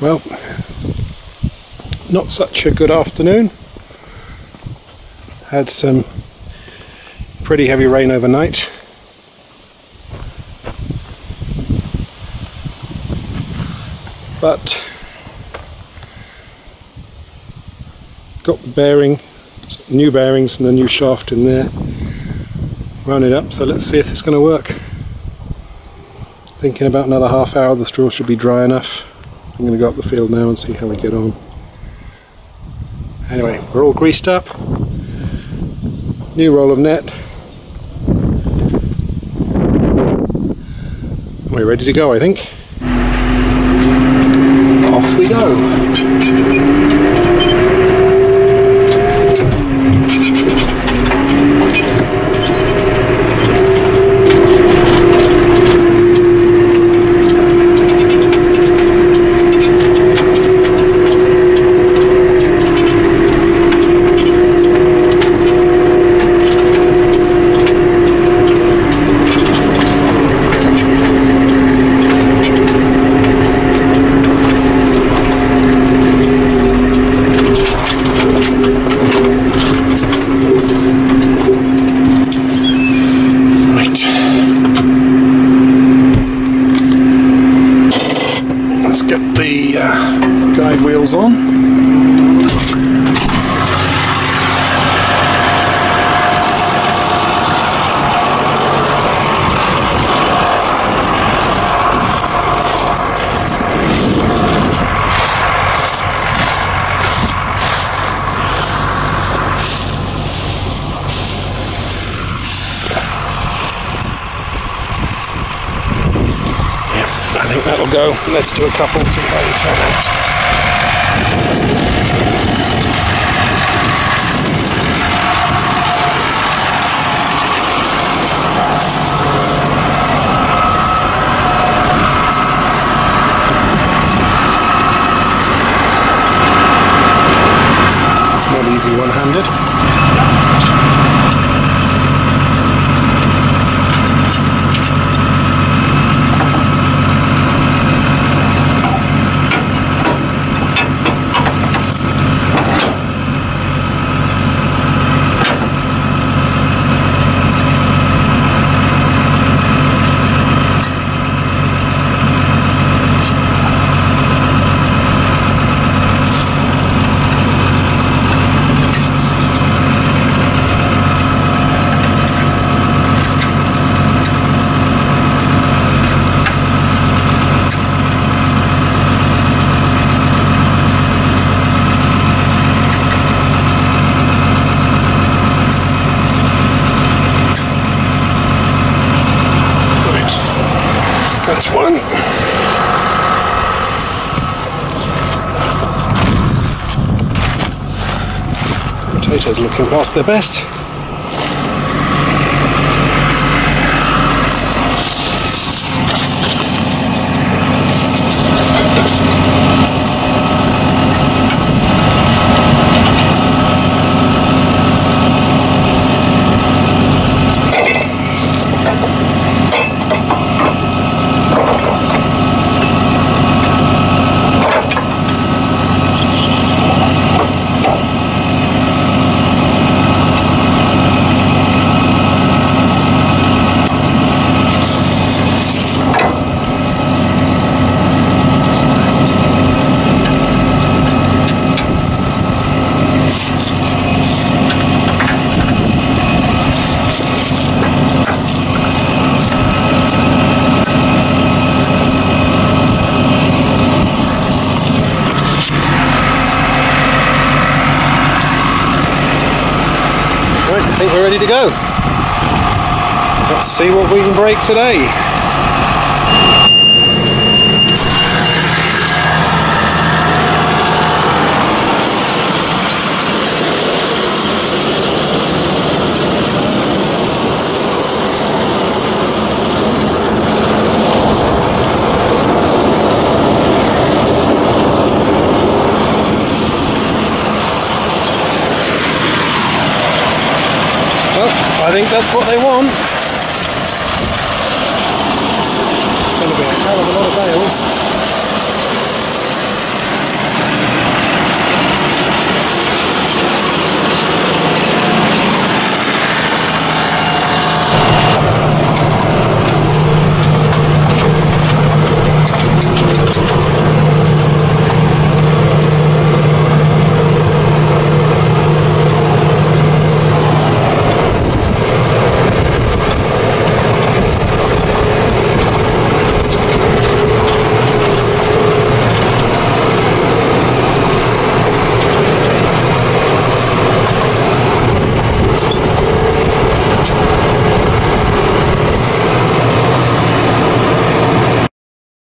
Well, not such a good afternoon. Had some pretty heavy rain overnight. But got the bearing, new bearings and the new shaft in there. Rounded up, so let's see if it's going to work. Thinking about another half hour, the straw should be dry enough. I'm going to go up the field now and see how we get on. Anyway, we're all greased up. New roll of net. We're ready to go, I think. Off we go. Guide wheels on. I think that'll go. Let's do a couple, see how they turn out. It's not easy one-handed. That's one. Potatoes looking past their best. I think we're ready to go. Let's see what we can break today. I think that's what they want. It's going to be a hell of a lot of bales.